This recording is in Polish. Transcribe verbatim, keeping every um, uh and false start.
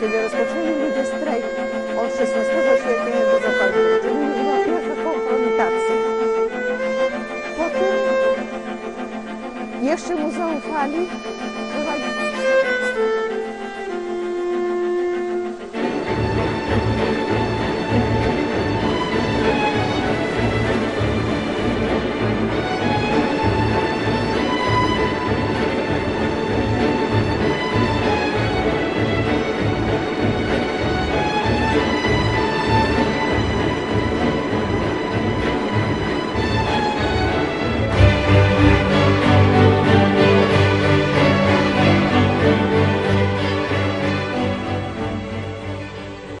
Kiedy rozpoczęli ludzie strajk od szesnastego sierpnia do zakończenia, czyli nieznaczna kompromitacja. Potem jeszcze mu zaufali.